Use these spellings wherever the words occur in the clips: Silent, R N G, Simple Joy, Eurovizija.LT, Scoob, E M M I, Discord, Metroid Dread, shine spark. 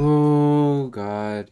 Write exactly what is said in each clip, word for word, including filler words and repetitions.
Oh, God.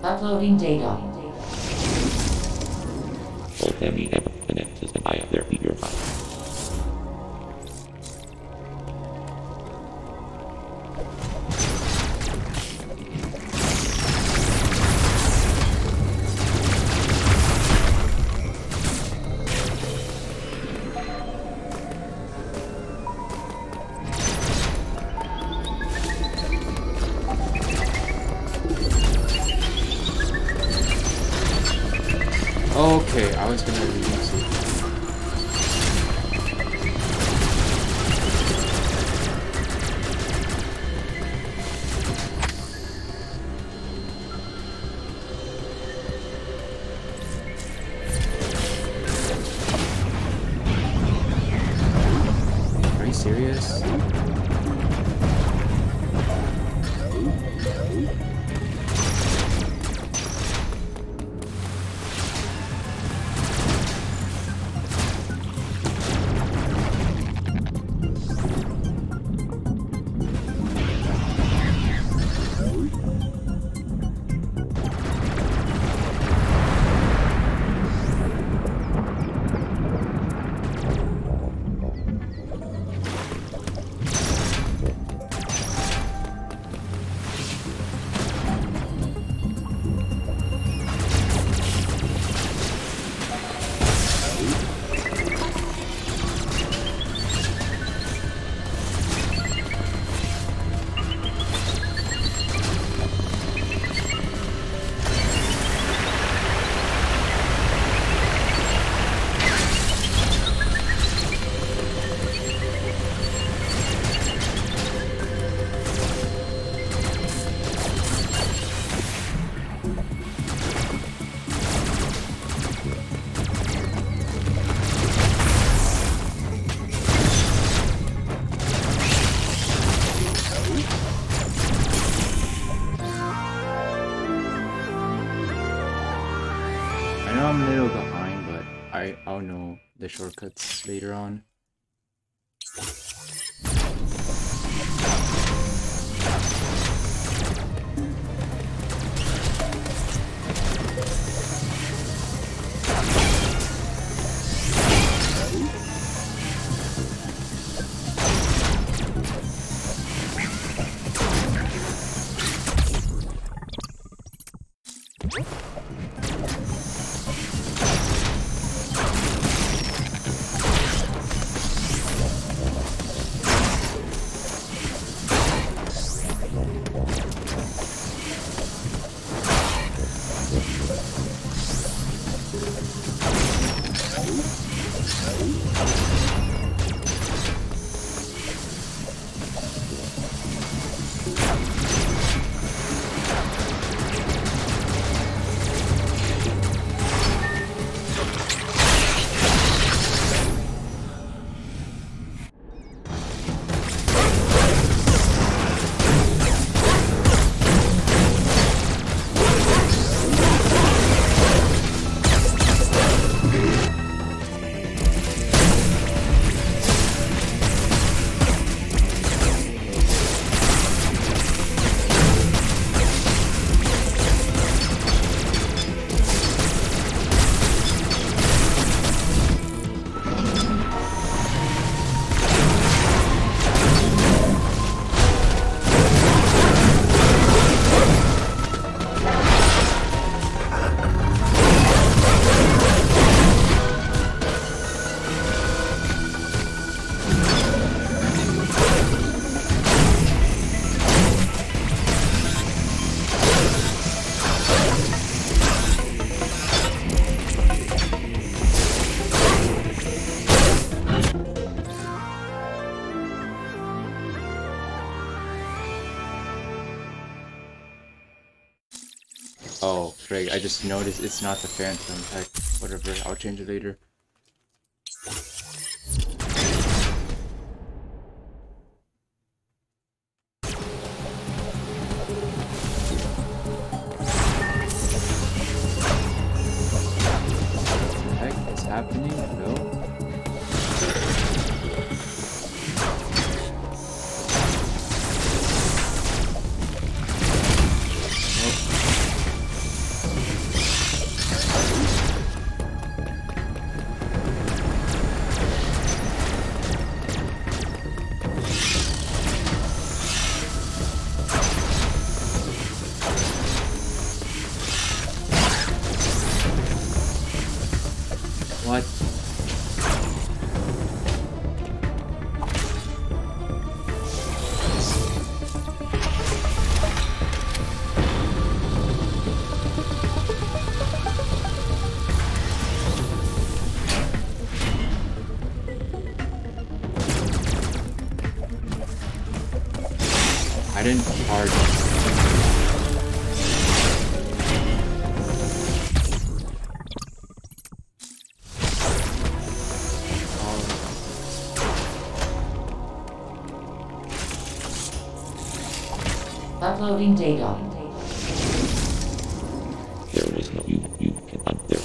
Uploading data. Hold M E M M I and connect to the eye of their eager mind. know I'm a little behind, but I, I'll know the shortcuts later on. Oh, frig, I just noticed it's not the phantom type, whatever, I'll change it later. I didn't charge. Um. Uploading data. There is no you. You cannot. There.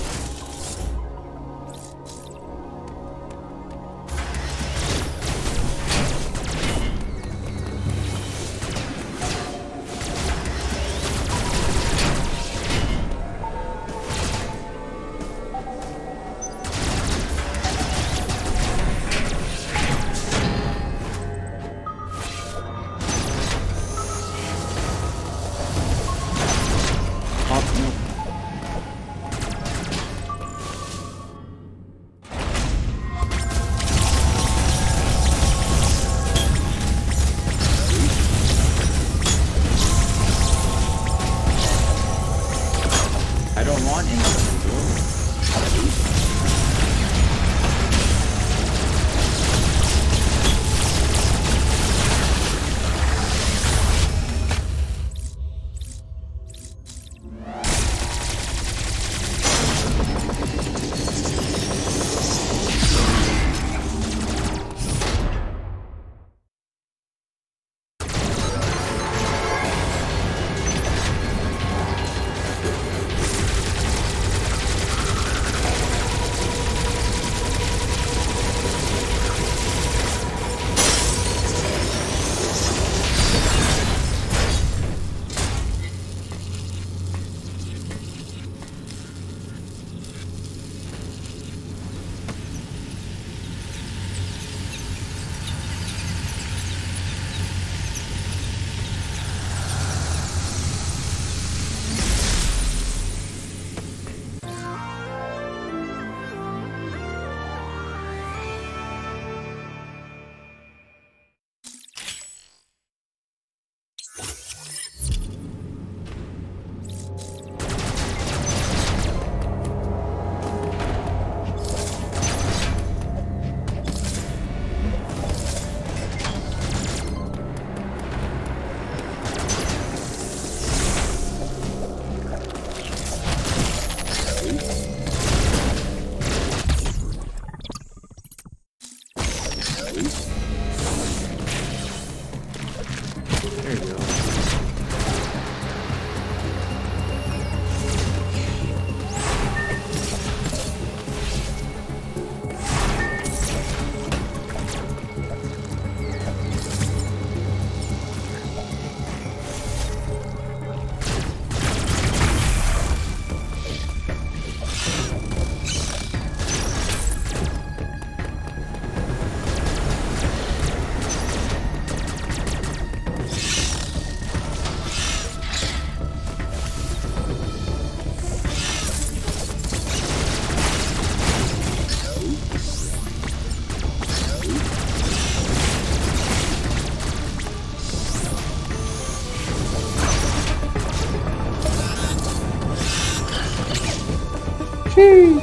Sheesh.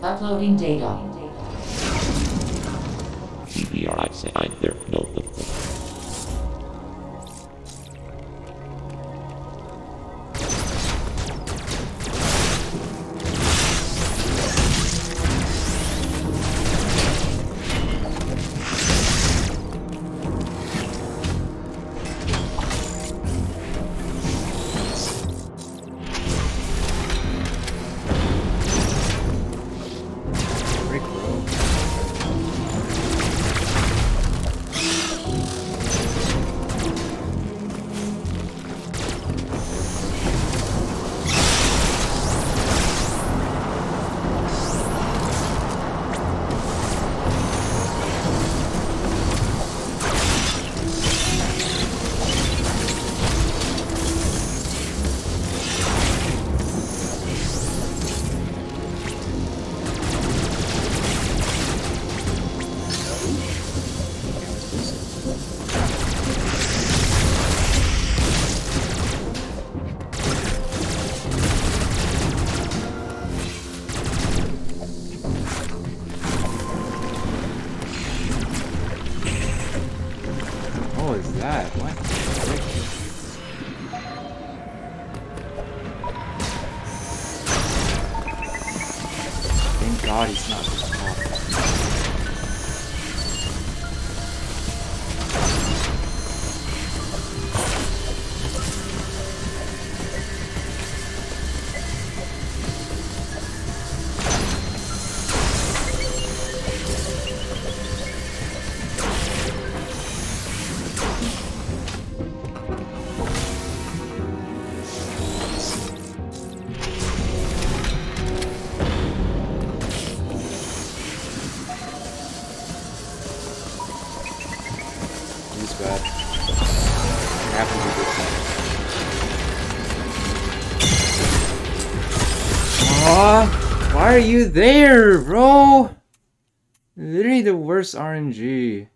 Uploading data. C B R I said I there no Why are you there, bro? Literally the worst R N G.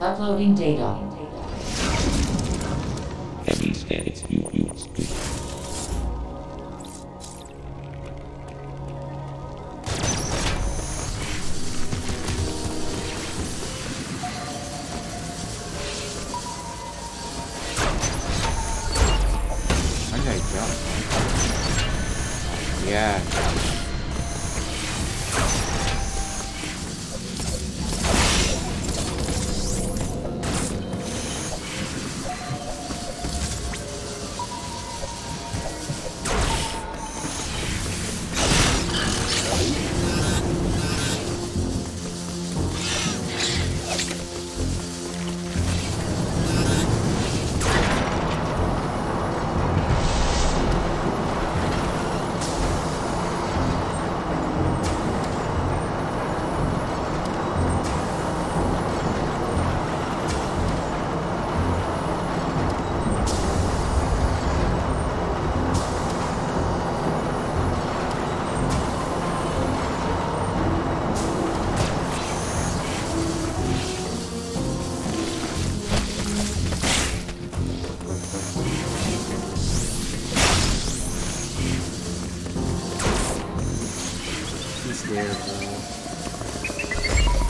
Uploading data. Heavy status you use.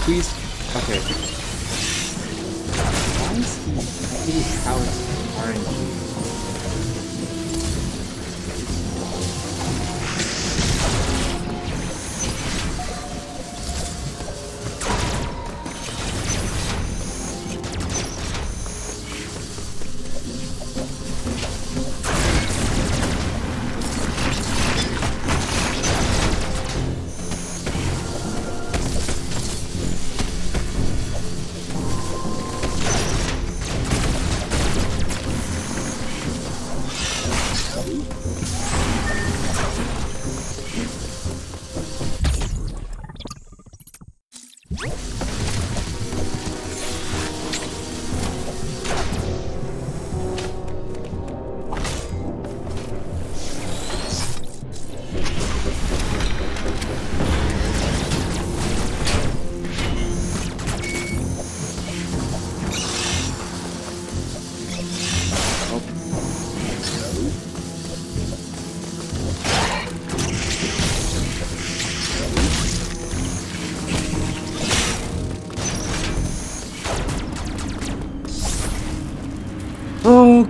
Please. Okay. Why is he really powered R N G?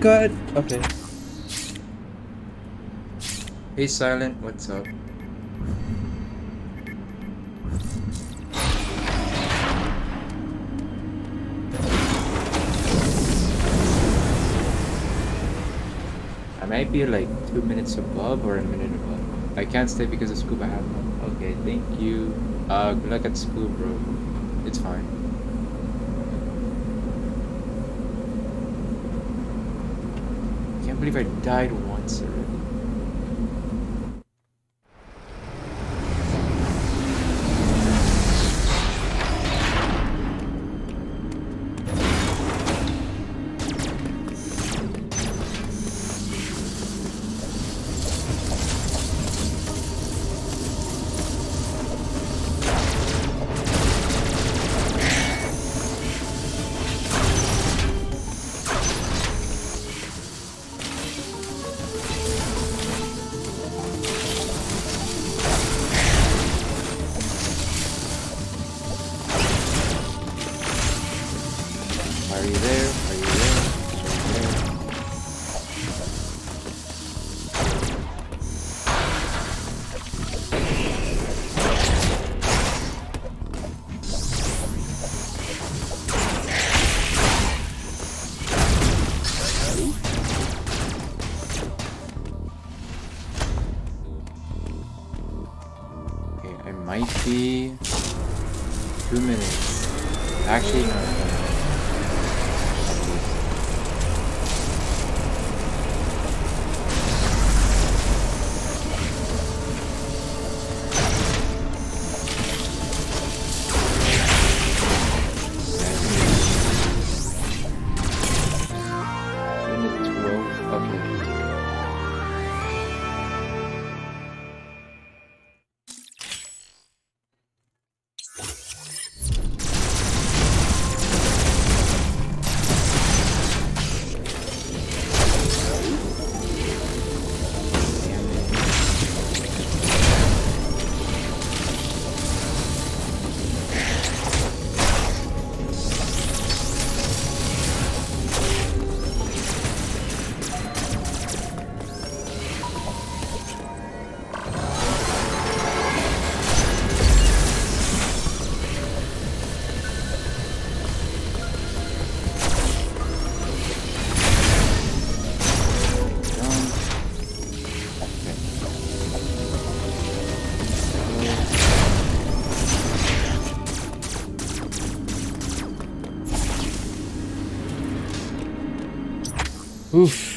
God. Okay. Hey, Silent. What's up? I might be like two minutes above or a minute above. I can't stay because of Scoob. I have one. Okay. Thank you. Uh, good luck at school, bro. It's fine. I believe I died once already. Oof.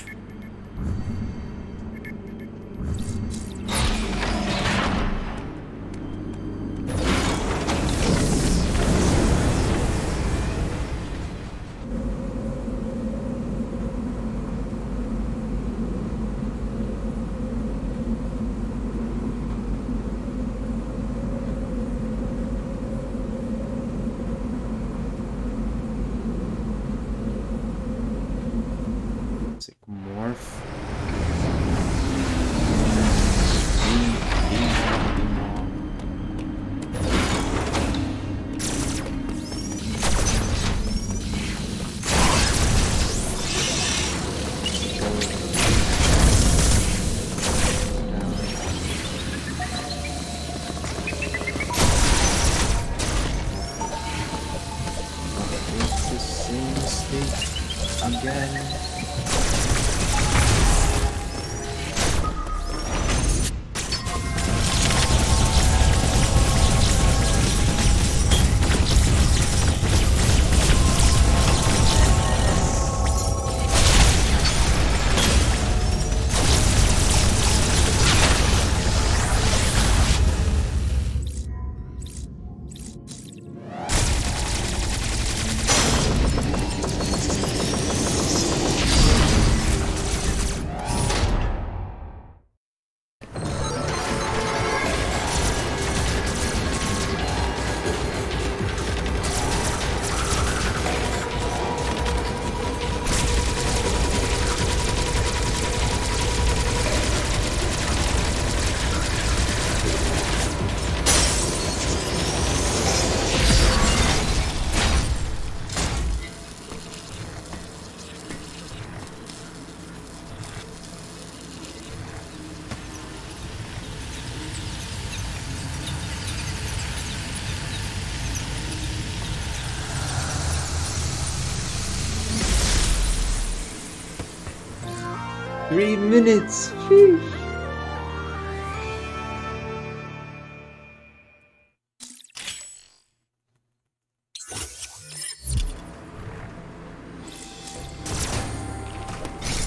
Three minutes. Sheesh.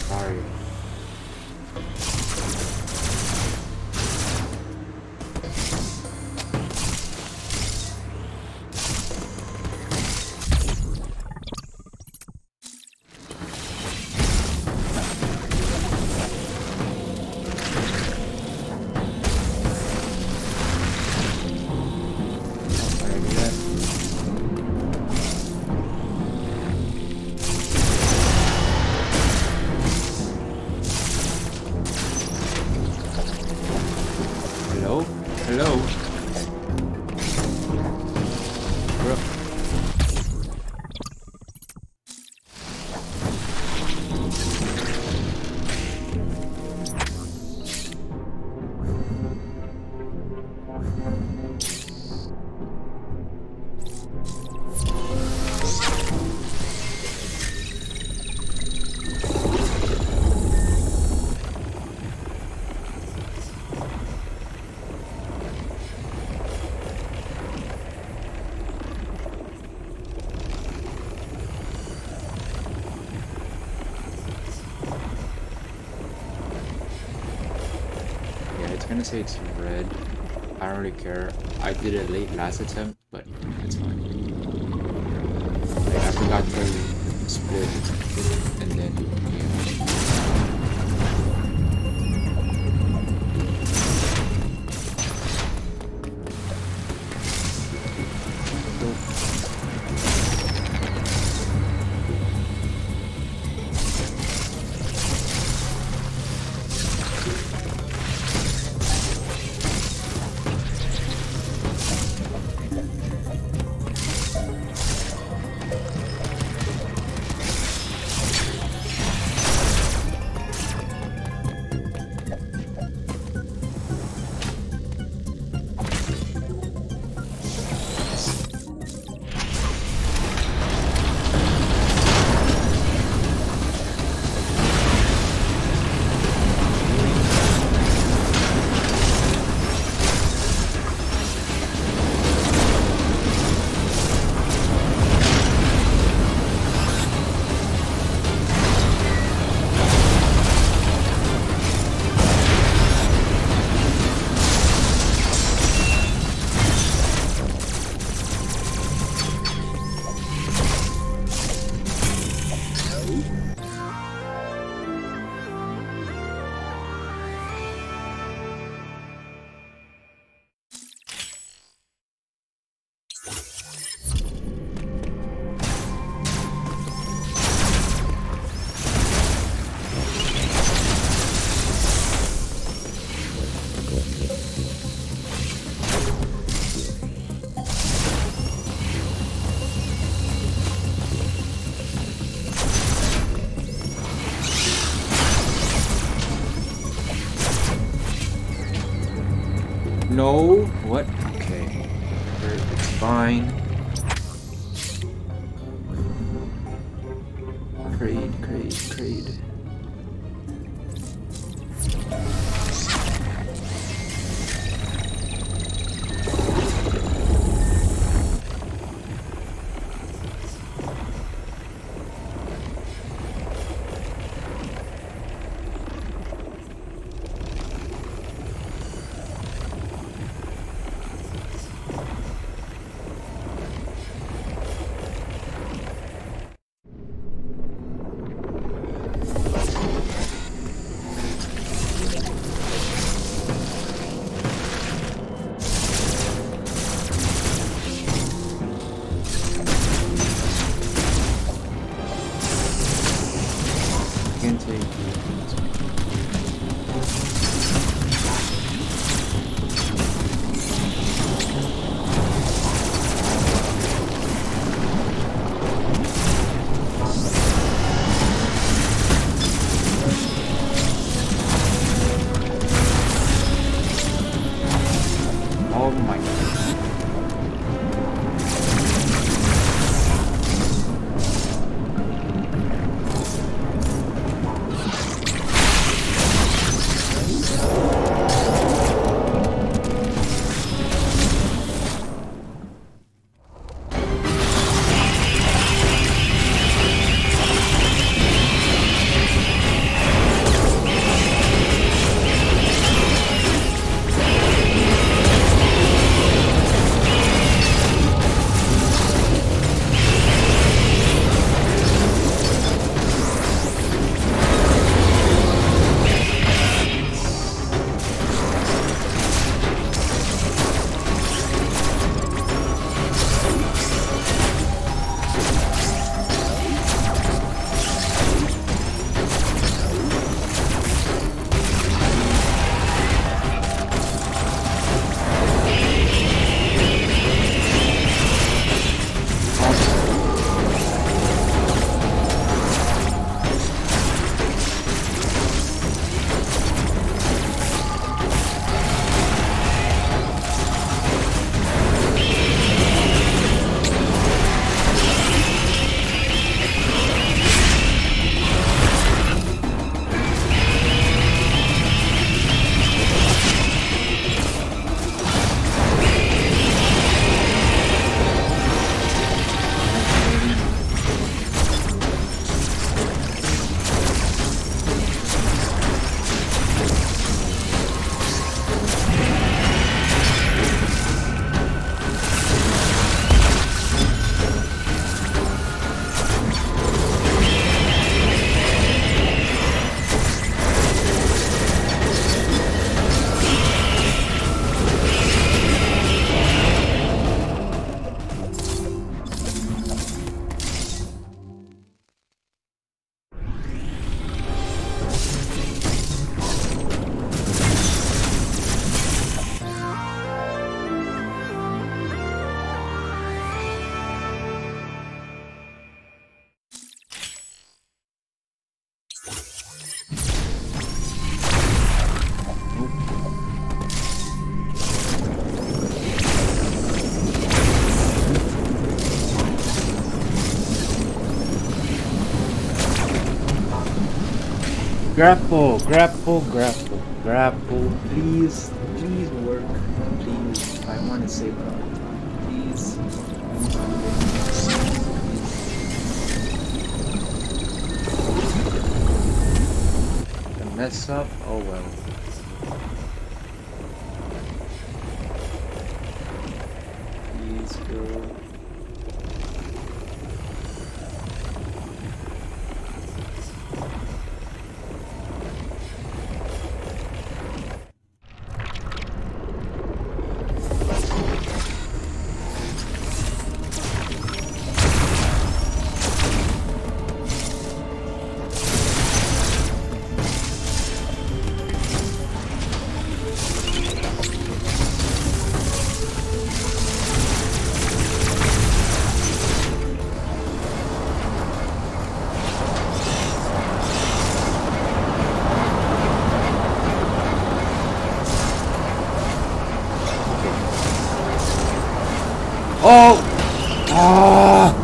Sorry. I'm gonna say it's red. I don't really care. I did it late last attempt, but that's fine. Like, I forgot to split and then No. What? Okay. It's fine. Creed, creed, creed. Grapple, grapple, grapple, grapple, please, please work, please, I want to save all the time, please, please. The mess up, oh well. Oh! Oh!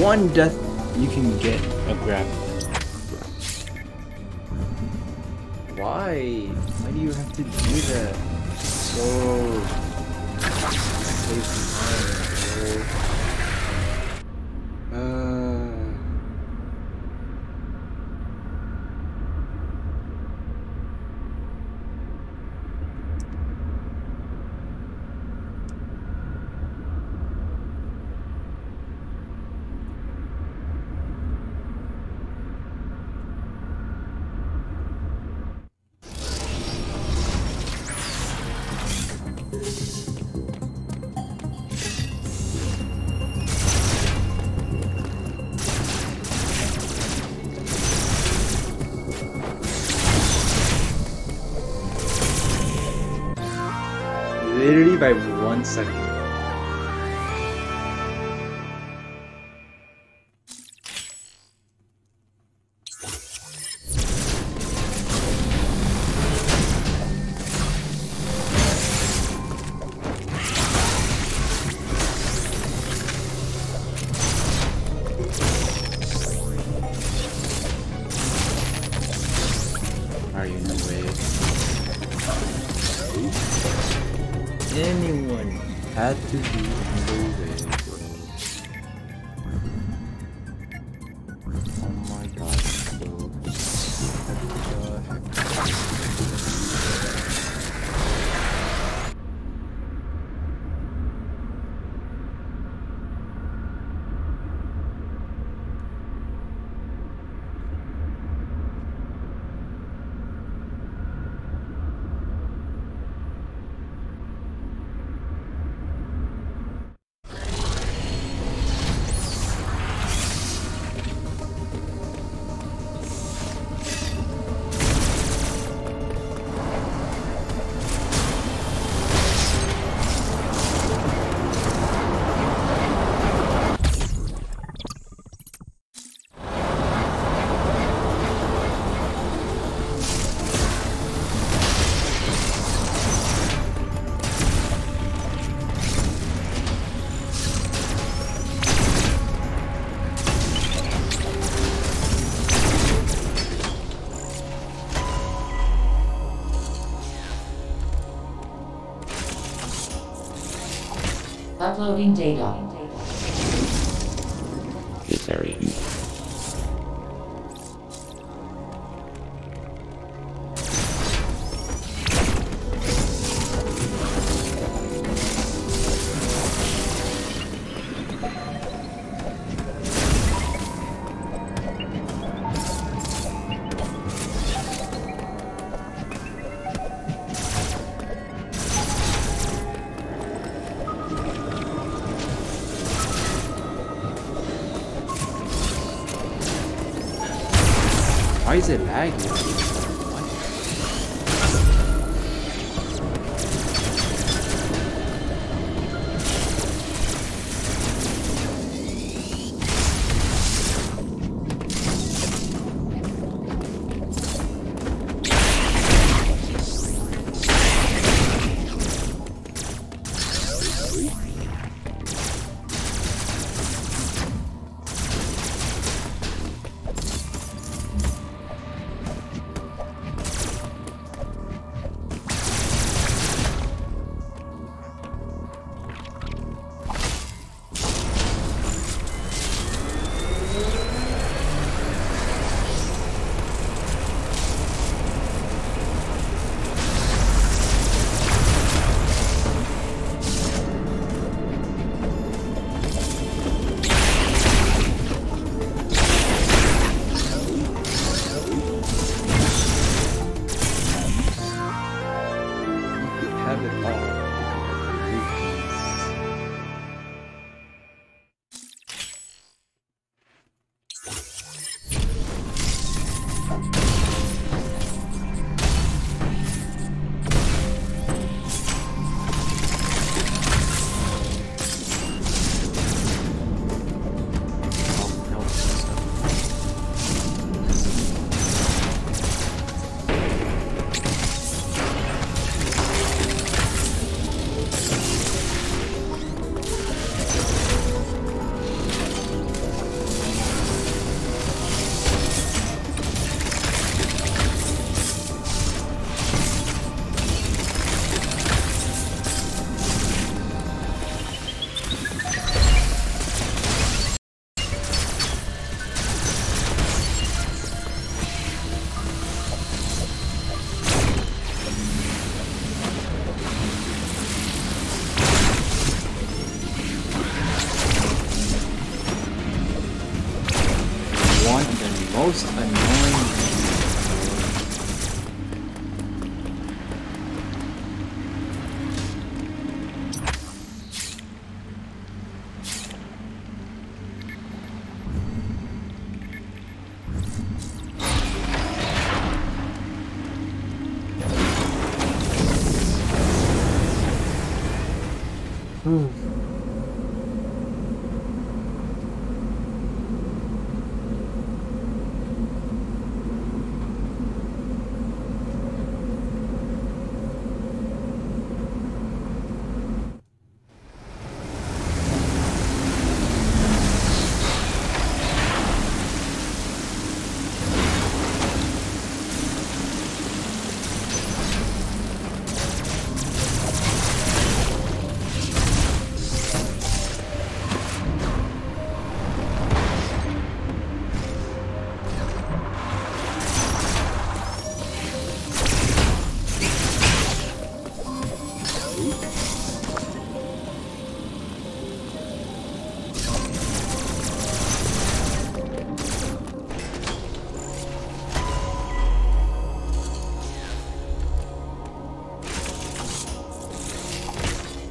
One death, you can get a grab. Why? Why do you have to do that? So save some time. By one second. Are you in the way? Anyone had to be in the way. Uploading data. This area. Why is it lagging? Hmm.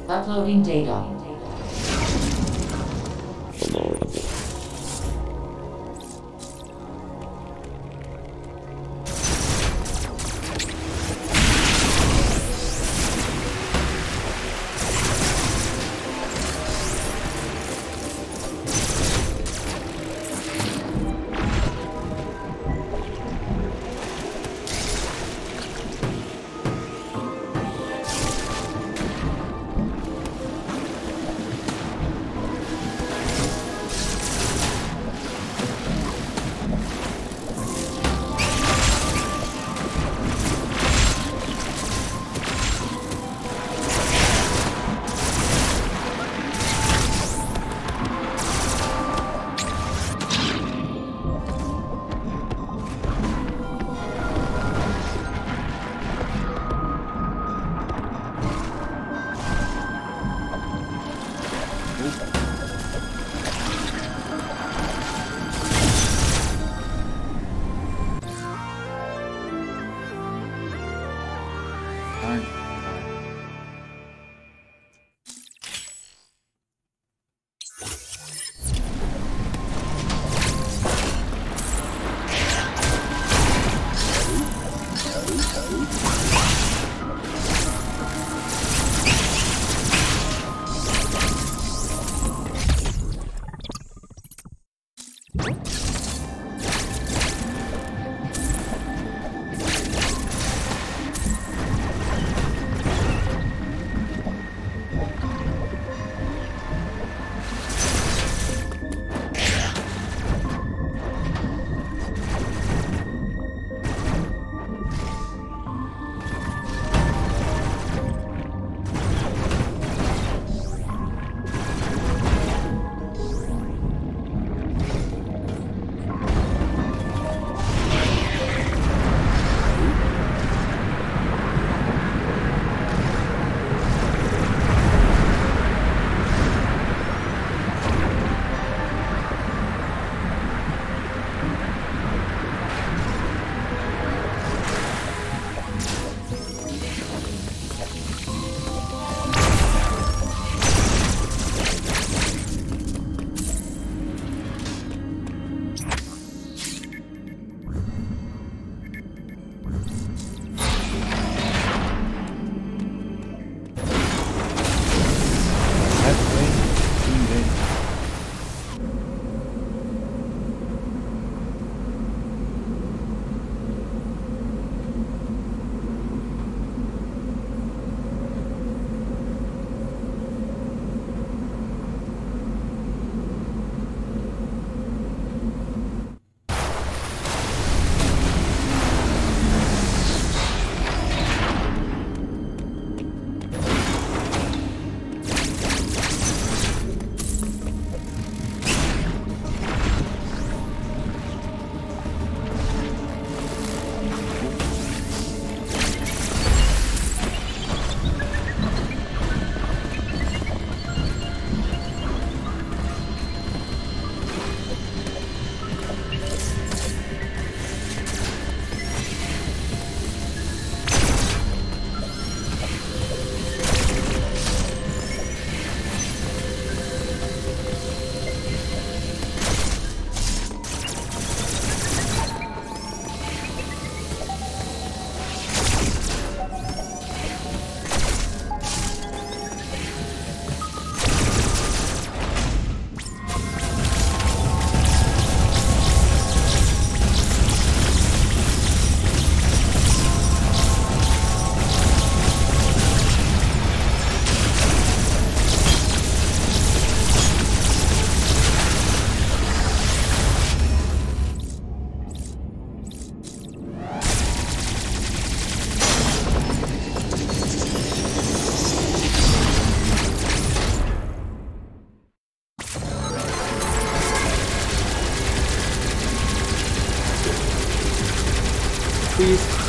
Uploading data.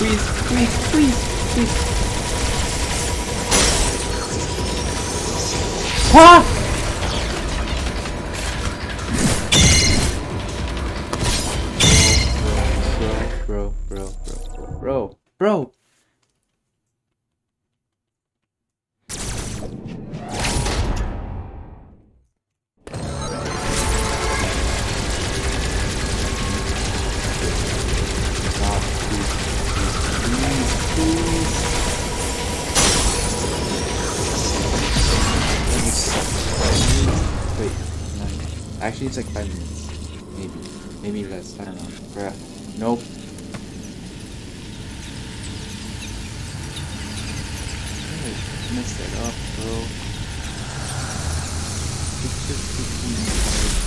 Please, please, please, please. Ah! Bro, bro, bro, bro, bro, bro. Actually, it's like five minutes, maybe, maybe less. I don't know. Bruh. Nope. I messed it up, bro. It's just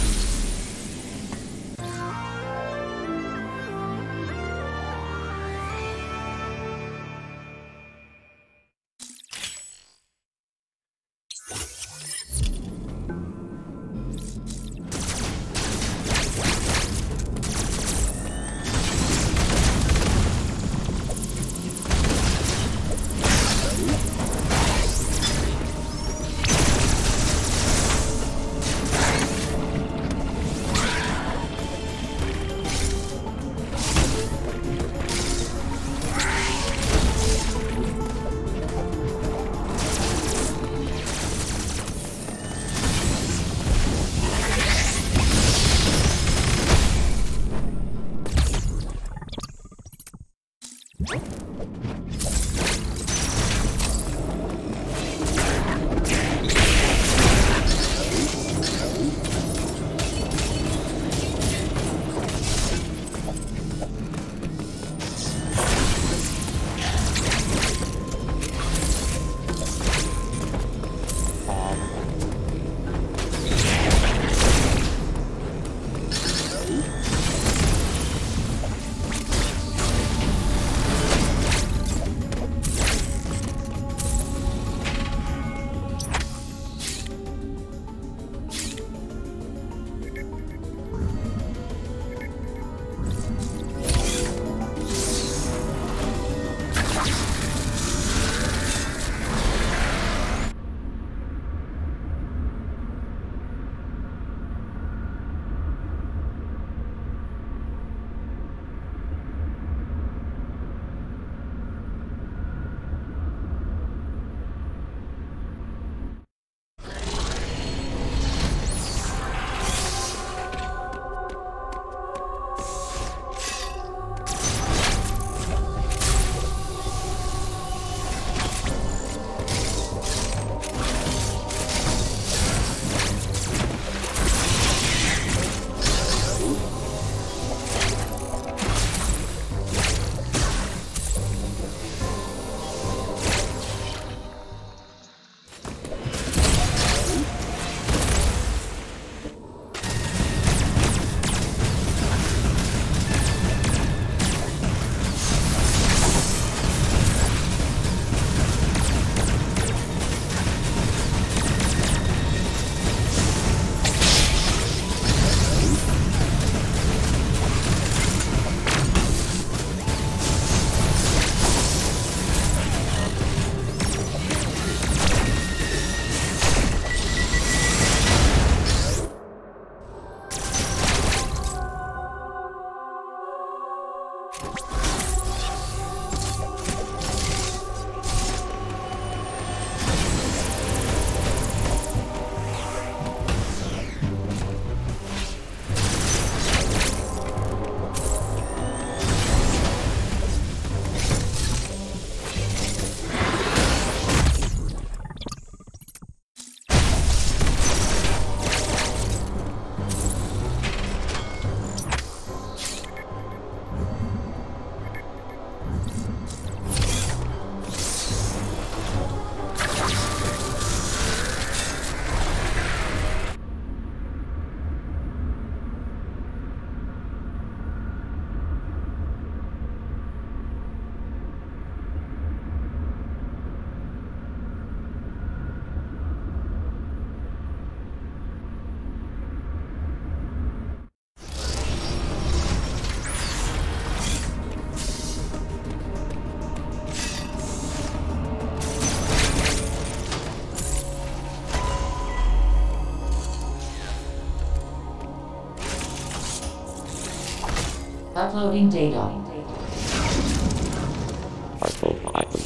Uploading data. Archive item.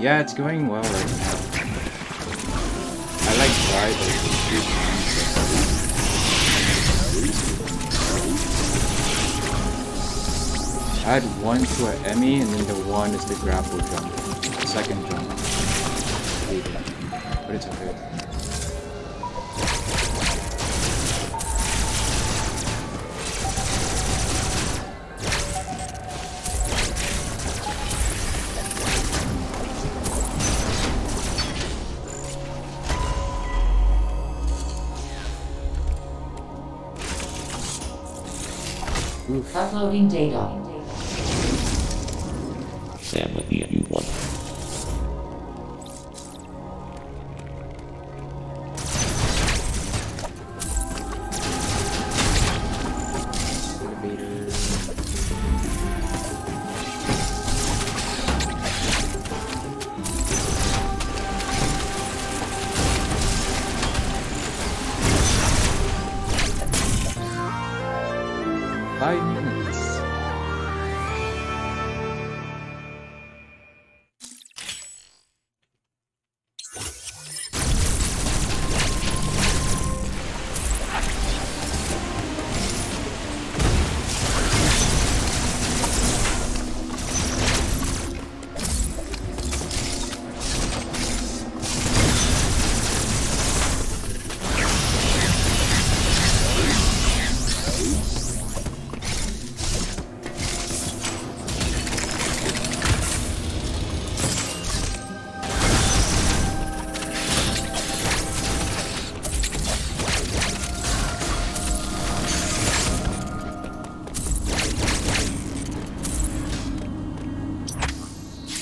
Yeah, it's going well right now. I like tried like three times. I had one to an E M M I and then the one is the grapple jump. The second jump. But it's okay. Oof. Uploading data. Sam with the M one.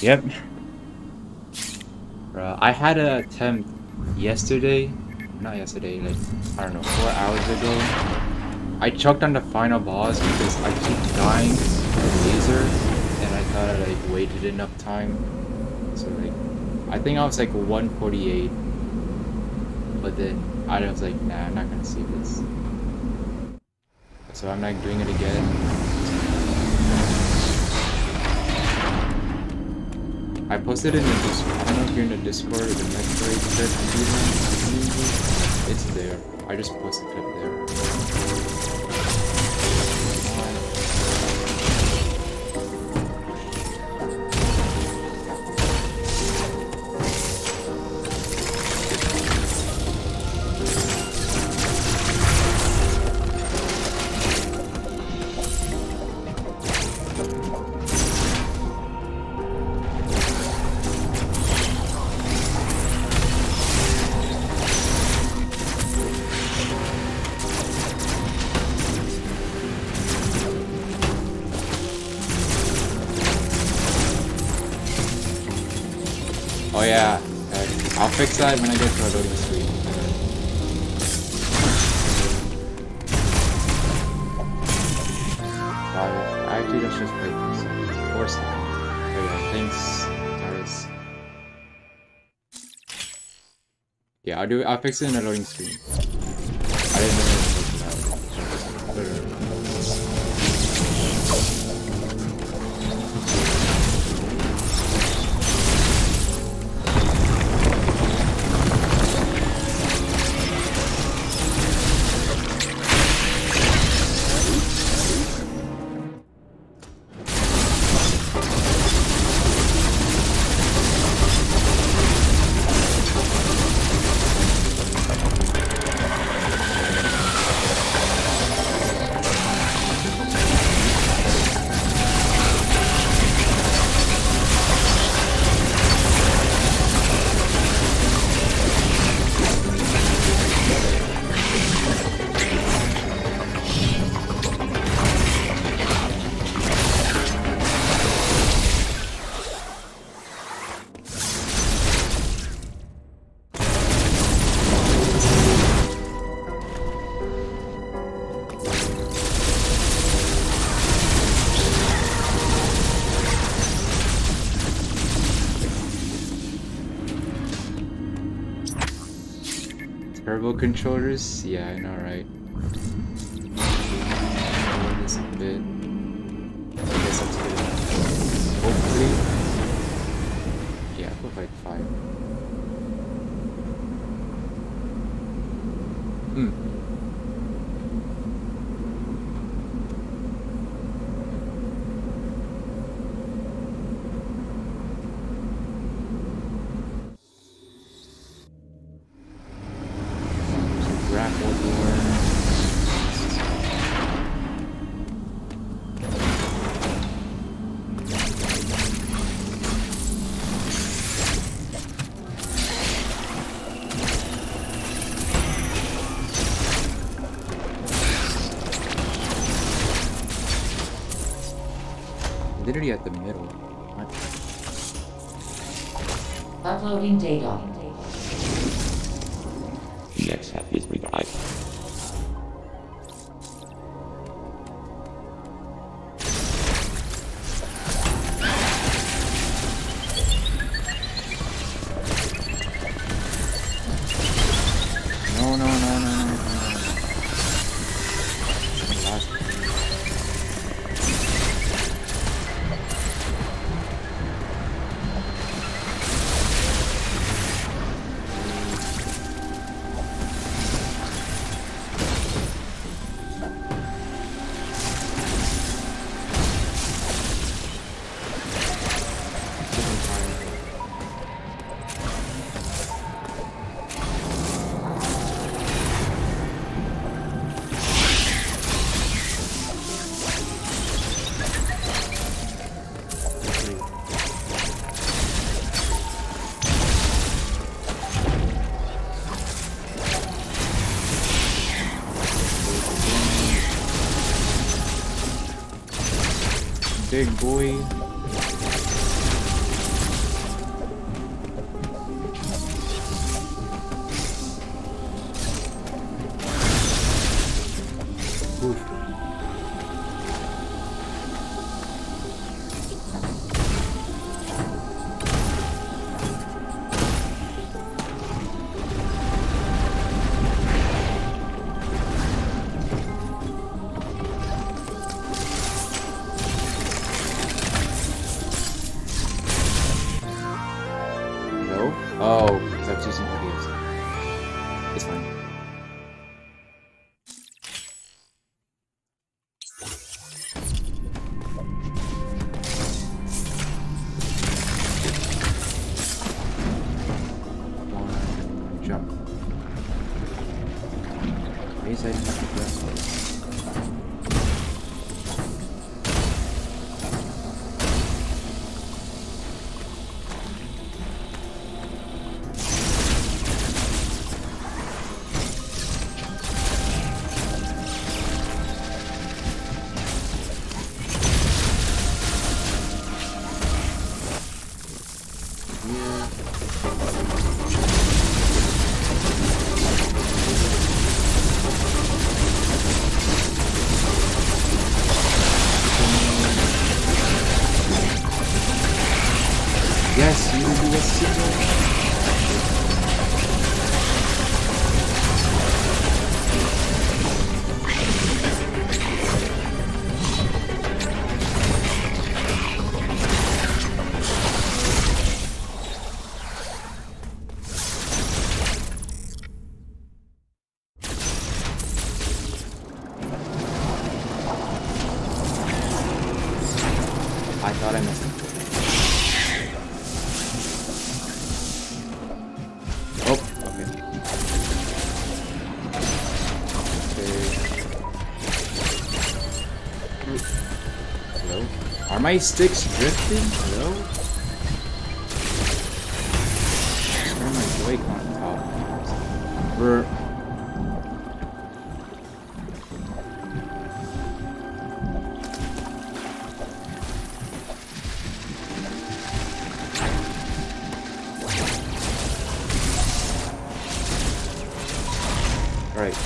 Yep. Bruh, I had a attempt yesterday, not yesterday, like, I don't know, four hours ago. I choked on the final boss because I keep dying with laser, and I thought I, like, waited enough time. So, like, I think I was, like, one forty-eight, but then I was like, nah, I'm not gonna save this. So I'm, like, doing it again. I posted it in the Discord. I don't know if you're in the Discord or the Metroid. It's there. I just posted it there. Fix that when I get to a loading screen. Wow, actually let's just play for seconds. Four seconds. There we go, thanks, Taurus. Yeah, I'll do I'll fix it in a loading screen. I didn't know it was about it. Controllers? Yeah, I know, right? This bit. I guess that's good enough. Hopefully. Yeah, I'll provide five. literally at the middle. What? Uploading data. Next step is revive. Big boy. My sticks drifting? Hello? Where my joy on top? We're... Right.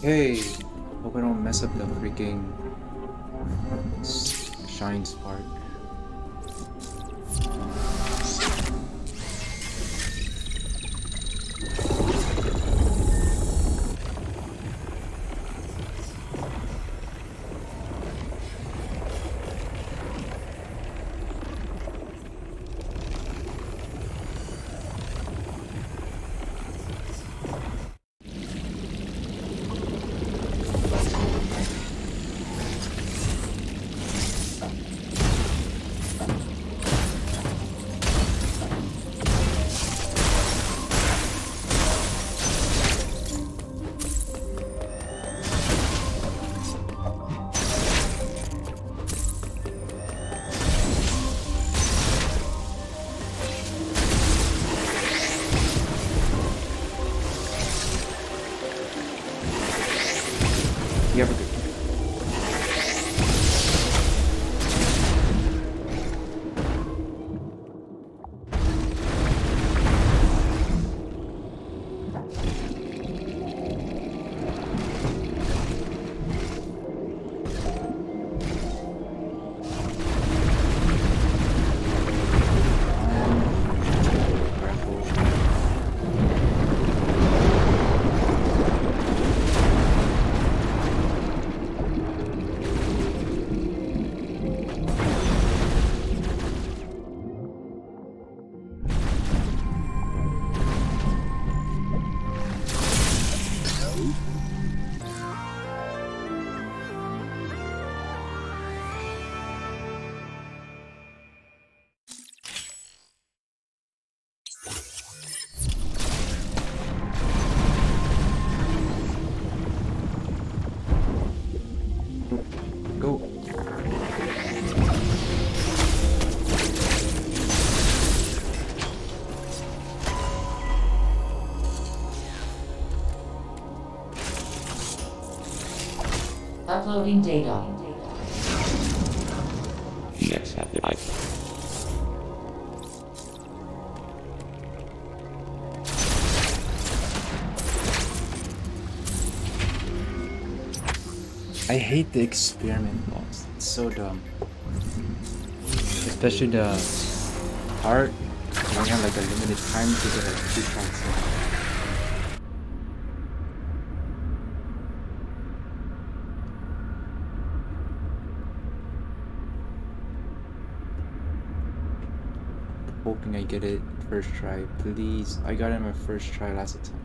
Hey, hope I don't mess up the freaking shine spark. Uploading data. Next have the iPhone. I hate the experiment mods. It's so dumb. Especially the part when you have like a limited time to get like two points. Hoping I get it first try, please. I got it my first try last attempt.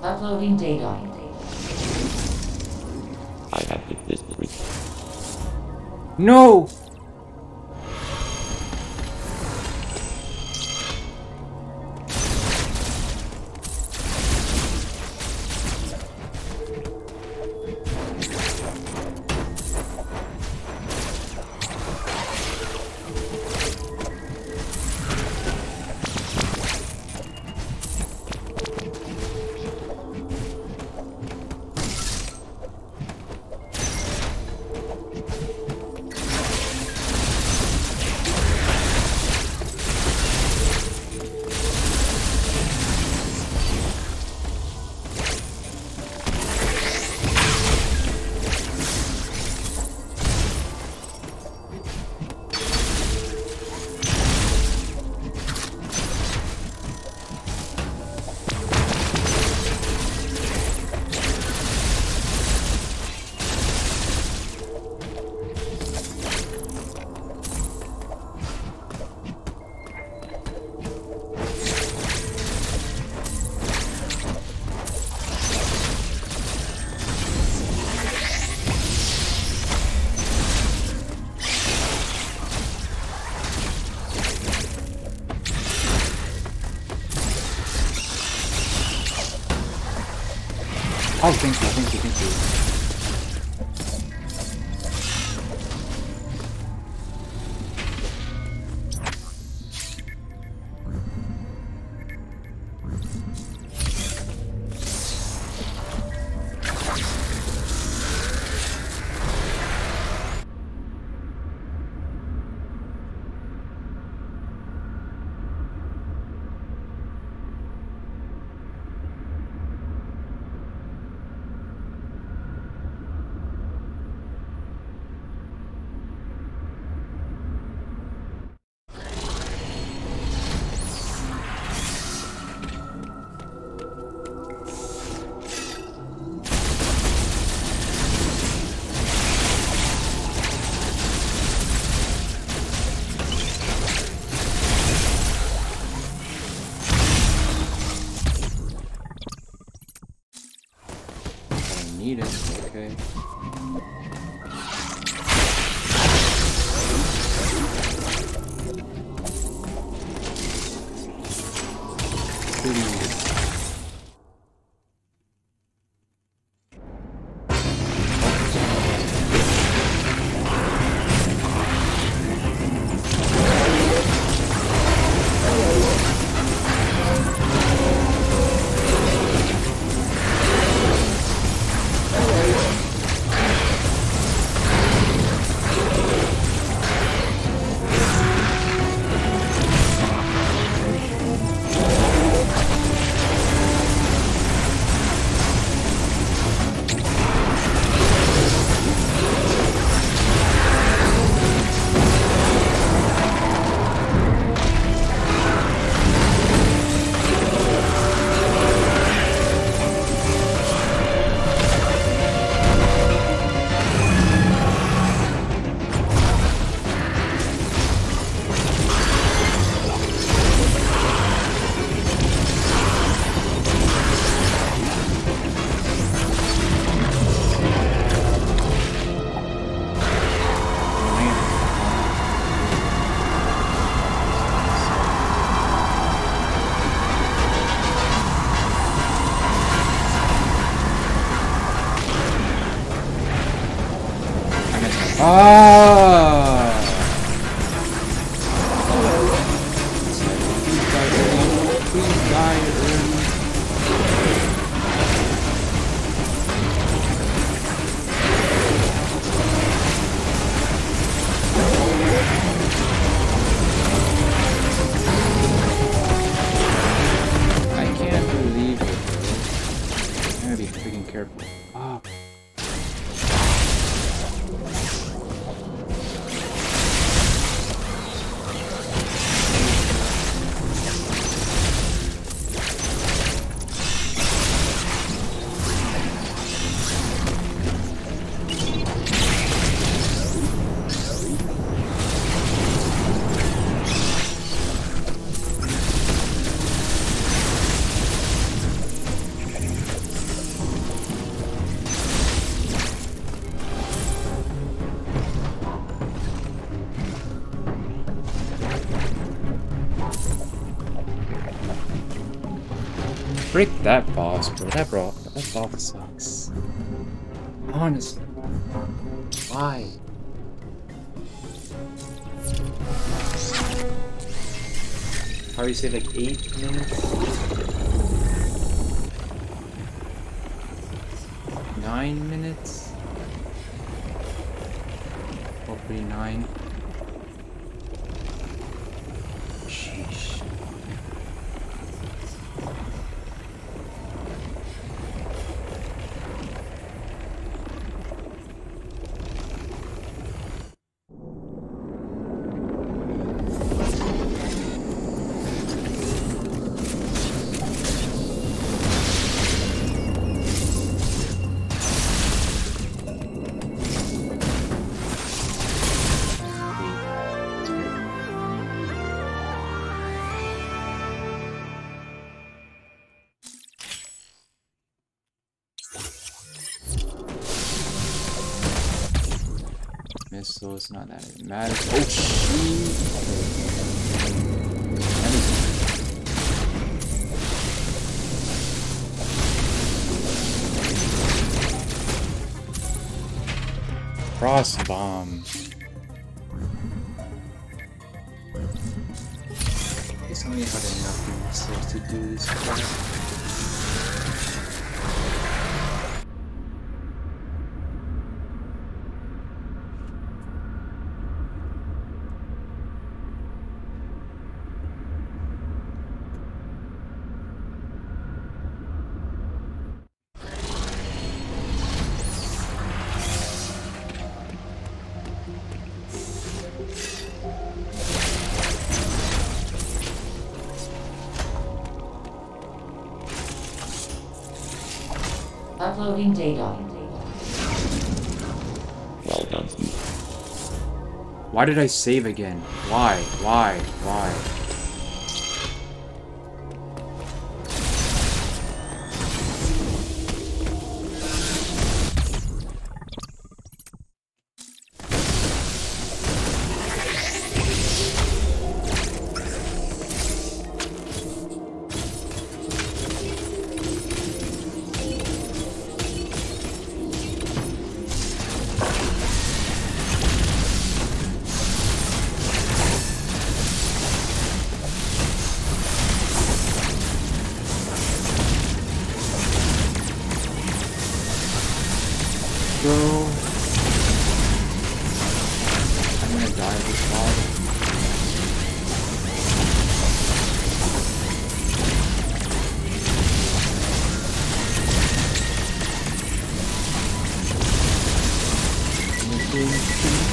Uploading data. I have hit this brief. No! Oh, thank you, thank you, thank you. Break that boss, bro. That bro, that boss sucks. Honestly, why? How do you say like eight minutes? Nine minutes? Hopefully nine. So it's not that it matters. Oh shit! Frost bomb. Please tell me how to not be myself to do this. Uploading data. Well done. Why did I save again? Why? Why? Why?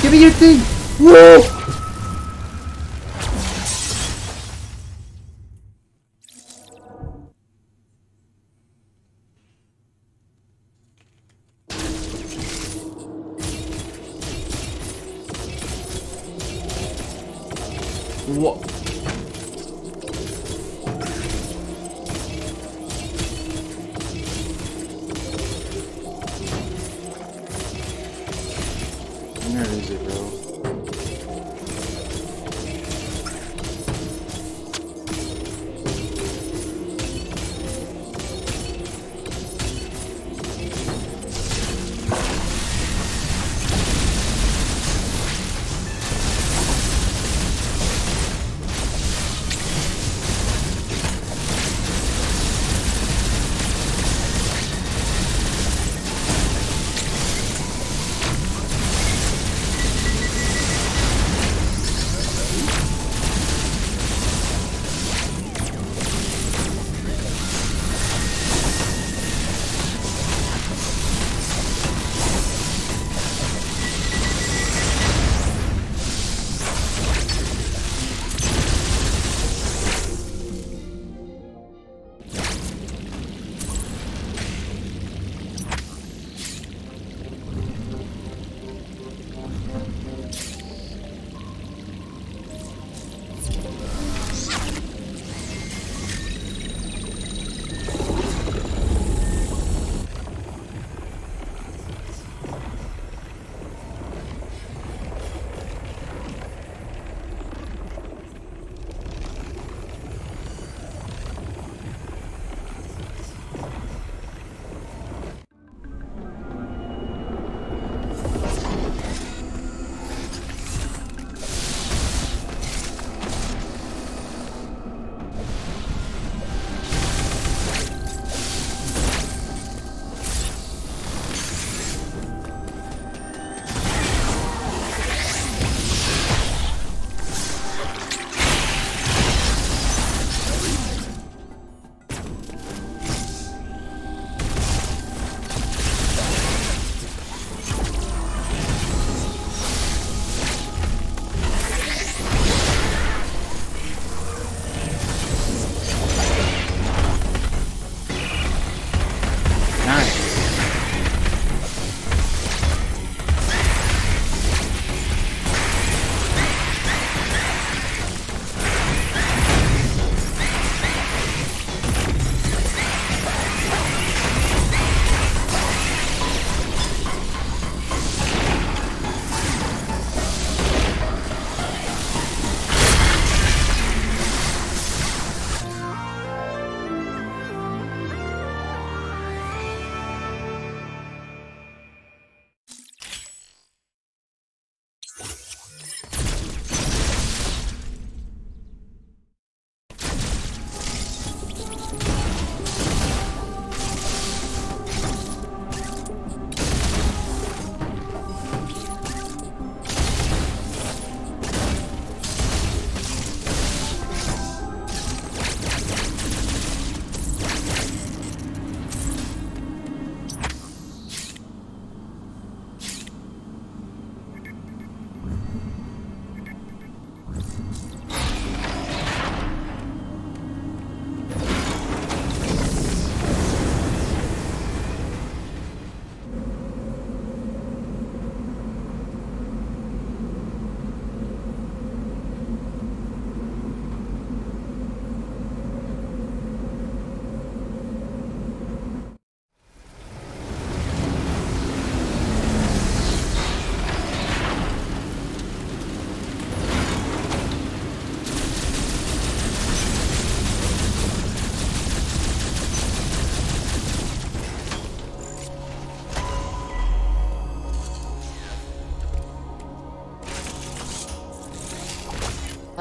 Give me your thing! Whoa! Whoa!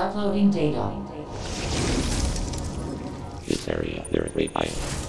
Uploading data. This area, there is a fire.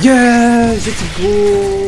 Yes, it's a goal!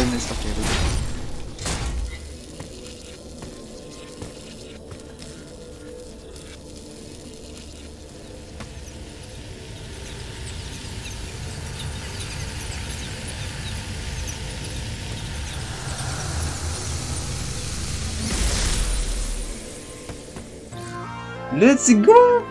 in this stuff here. Let's go!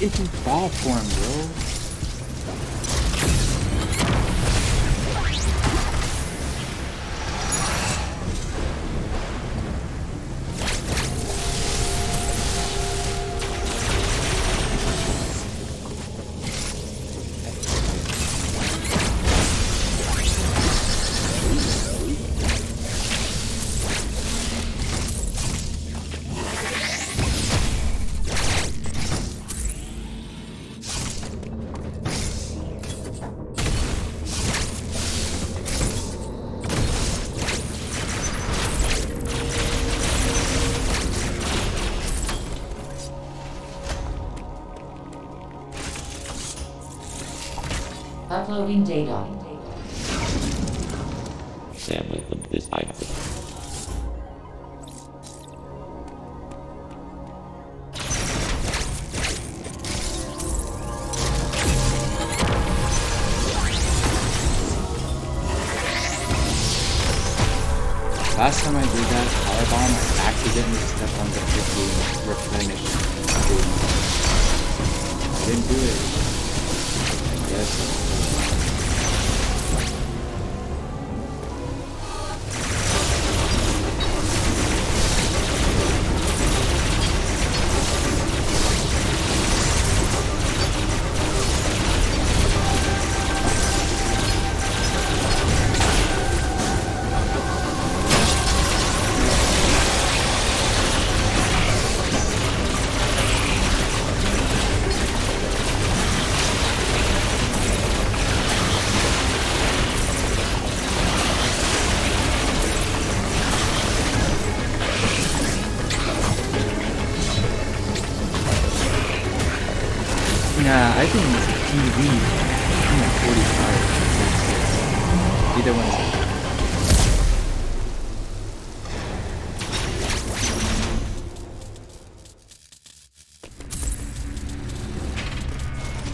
It's in ball form, bro. Uploading data. Sam, wait, look at this icon. Last time I did that power bomb, I accidentally stepped on the fifteen replenish boom. I didn't do it. I guess. Nah, I think it's a T V. I'm at forty-five. Either one is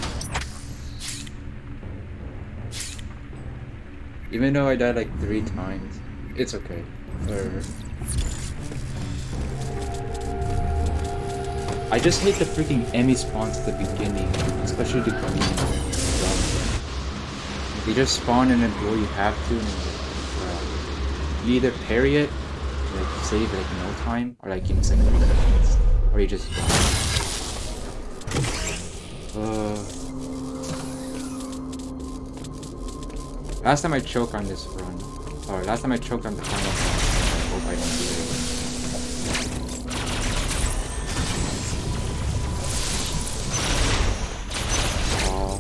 okay. Even though I died like three times, it's okay. Whatever. I just hate the freaking E M M I spawns at the beginning, especially the gun. They just spawn and then blow you have to, and then you either parry it, or like save like no time, or like in seconds, or you just die. Uh. Last time I choked on this run, or last time I choked on the final boss, I hope I don't do it again. Oh.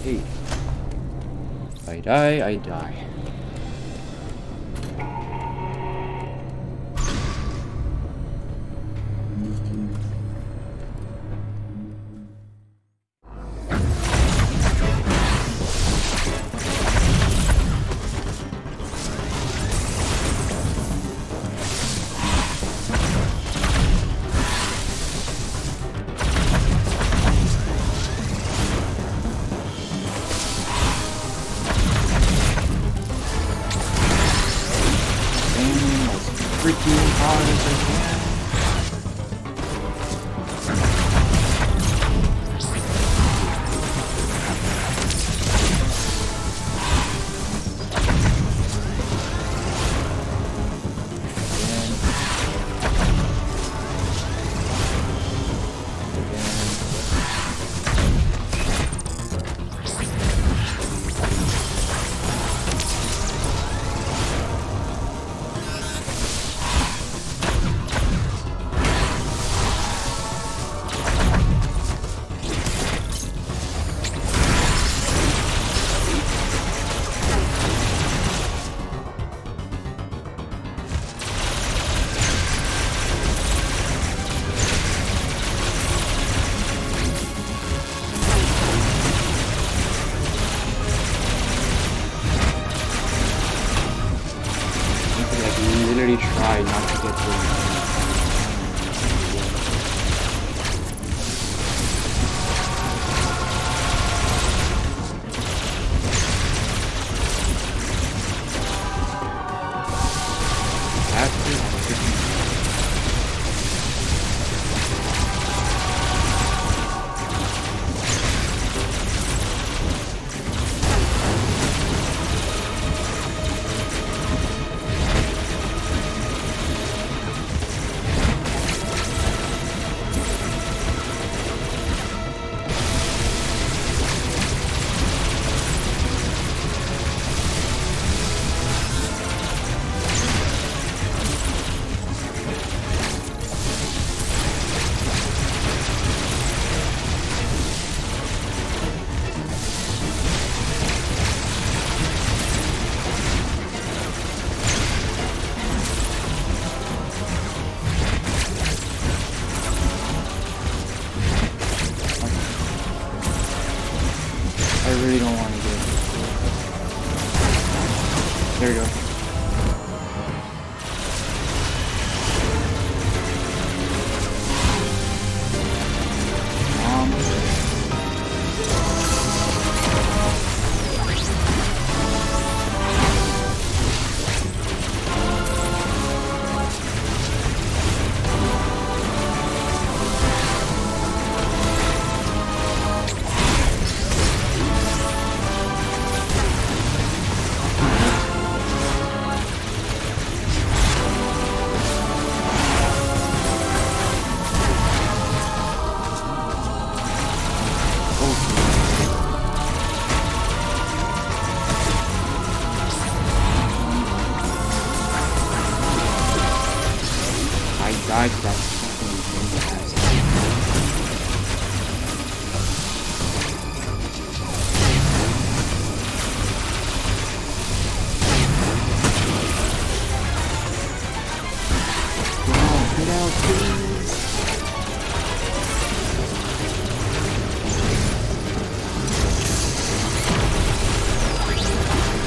Okay. If I die, I die.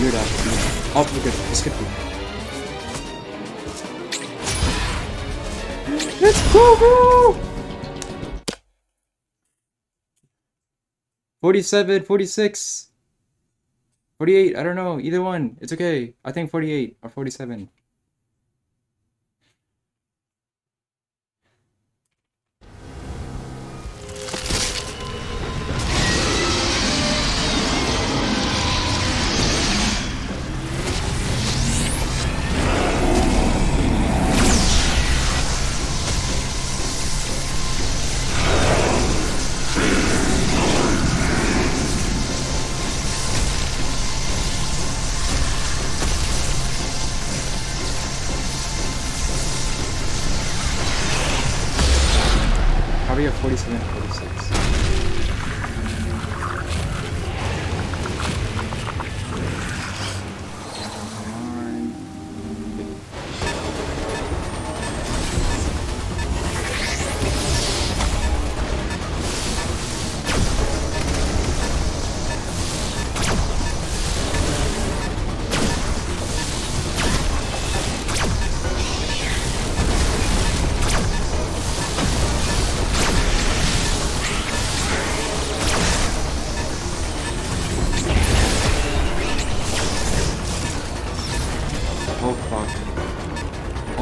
weird actually. Oh, we're good. Let's get food. Let's go, bro! forty-seven, forty-six, forty-eight, I don't know, either one, it's okay. I think forty-eight or forty-seven.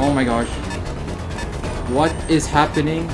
Oh my gosh. What is happening?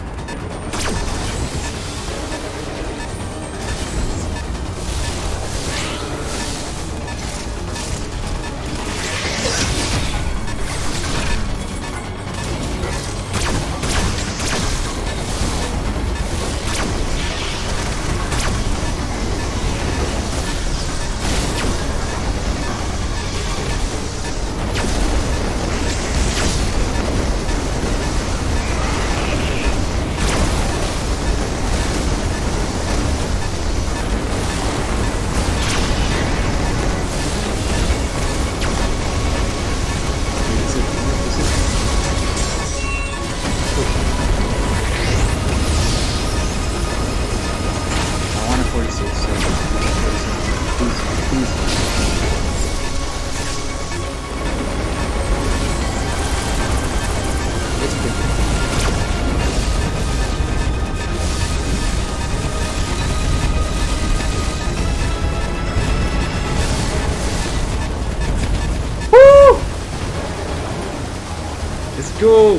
Go!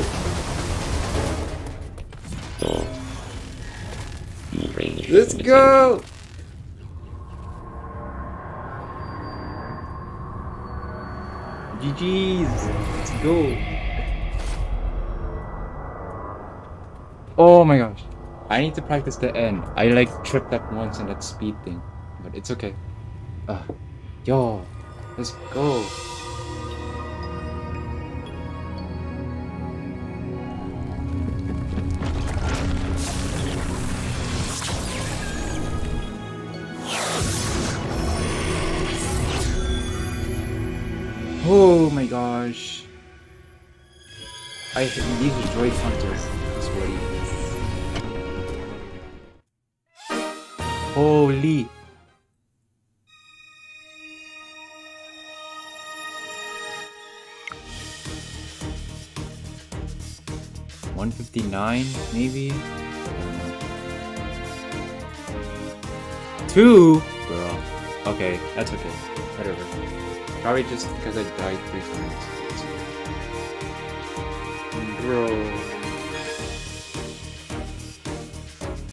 Let's go! G G's! Let's go! Oh my gosh. I need to practice the end. I like tripped up once in that speed thing. But it's okay. Uh, yo! Let's go! Oh my gosh. I need to joy contest. That's what it is. Holy. one fifty-nine maybe? Two? Girl. Okay, that's okay. Whatever. Probably just because I died three times. Bro.